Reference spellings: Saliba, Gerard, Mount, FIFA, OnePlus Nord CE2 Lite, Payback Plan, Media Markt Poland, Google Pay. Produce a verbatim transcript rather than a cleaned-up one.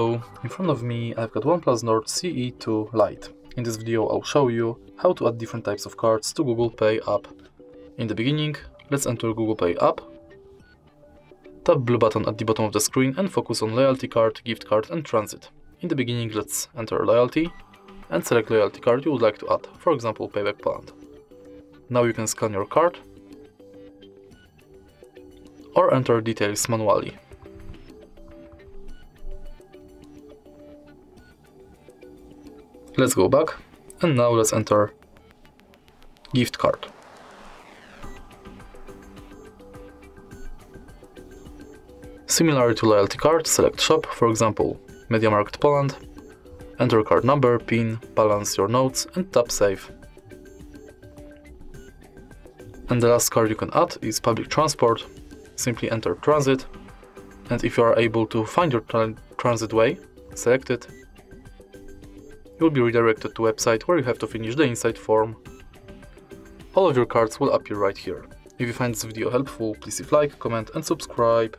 Hello! In front of me I've got OnePlus Nord C E two Lite. In this video I'll show you how to add different types of cards to Google Pay app. In the beginning, let's enter Google Pay app. Tap blue button at the bottom of the screen and focus on loyalty card, gift card and transit. In the beginning let's enter loyalty and select loyalty card you would like to add, for example Payback Plan. Now you can scan your card or enter details manually. Let's go back and now let's enter gift card. Similar to loyalty card, select shop, for example Media Markt Poland, enter card number, PIN, balance your notes and tap save. And the last card you can add is public transport. Simply enter transit and if you are able to find your tra transit way, select it. You'll be redirected to website where you have to finish the insight form. All of your cards will appear right here. If you find this video helpful, please leave like, comment and subscribe.